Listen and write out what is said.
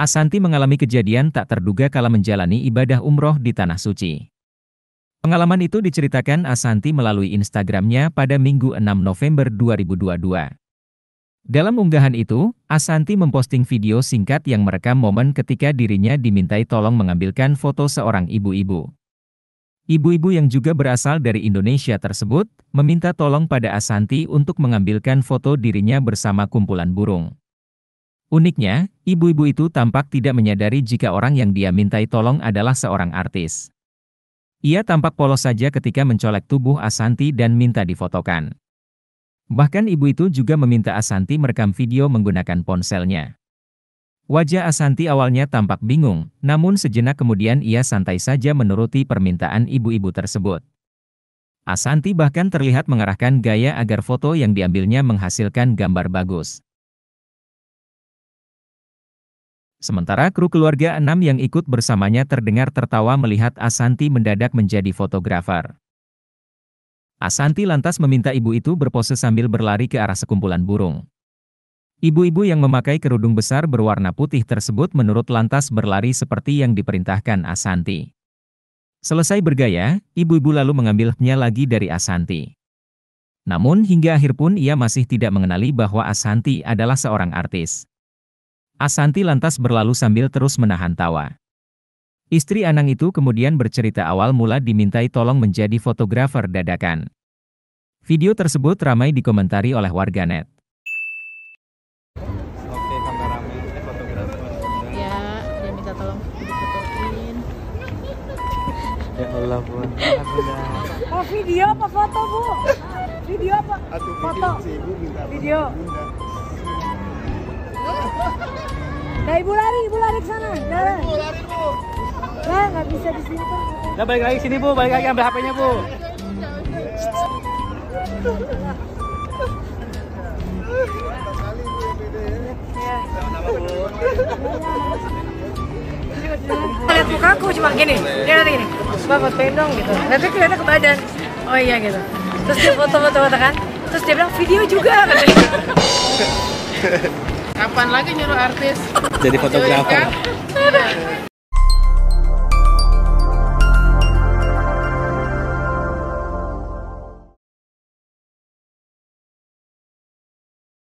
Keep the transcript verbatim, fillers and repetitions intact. Ashanty mengalami kejadian tak terduga kala menjalani ibadah umroh di Tanah Suci. Pengalaman itu diceritakan Ashanty melalui Instagramnya pada Minggu enam November dua ribu dua puluh dua. Dalam unggahan itu, Ashanty memposting video singkat yang merekam momen ketika dirinya dimintai tolong mengambilkan foto seorang ibu-ibu. Ibu-ibu yang juga berasal dari Indonesia tersebut meminta tolong pada Ashanty untuk mengambilkan foto dirinya bersama kumpulan burung. Uniknya, ibu-ibu itu tampak tidak menyadari jika orang yang dia mintai tolong adalah seorang artis. Ia tampak polos saja ketika mencolek tubuh Ashanty dan minta difotokan. Bahkan ibu itu juga meminta Ashanty merekam video menggunakan ponselnya. Wajah Ashanty awalnya tampak bingung, namun sejenak kemudian ia santai saja menuruti permintaan ibu-ibu tersebut. Ashanty bahkan terlihat mengarahkan gaya agar foto yang diambilnya menghasilkan gambar bagus. Sementara kru keluarga enam yang ikut bersamanya terdengar tertawa melihat Ashanty mendadak menjadi fotografer. Ashanty lantas meminta ibu itu berpose sambil berlari ke arah sekumpulan burung. Ibu-ibu yang memakai kerudung besar berwarna putih tersebut menurut lantas berlari seperti yang diperintahkan Ashanty. Selesai bergaya, ibu-ibu lalu mengambilnya lagi dari Ashanty. Namun hingga akhir pun ia masih tidak mengenali bahwa Ashanty adalah seorang artis. Ashanty lantas berlalu sambil terus menahan tawa. Istri Anang itu kemudian bercerita awal mula dimintai tolong menjadi fotografer dadakan. Video tersebut ramai dikomentari oleh warganet. Oke, kameramen, eh, fotografer. Ya, dia minta tolong difotoin. Ya Allah, Bu. Oh, video apa foto, Bu? Video apa? Foto. Video. Nah, ibu lari, ibu lari ke sana. Nah, ibu lari, Bu. Nah, nggak bisa di sini, Bu. Nah, balik lagi sini, Bu. Balik lagi ambil H P-nya, Bu. Lihat mukaku cuma gini, dia nanti gini. Bapak pendong gitu. Nanti kelihatan ke badan. Oh iya gitu. Terus dia foto-foto kan. Terus dia bilang video juga. Kapan lagi nyuruh artis jadi fotografer?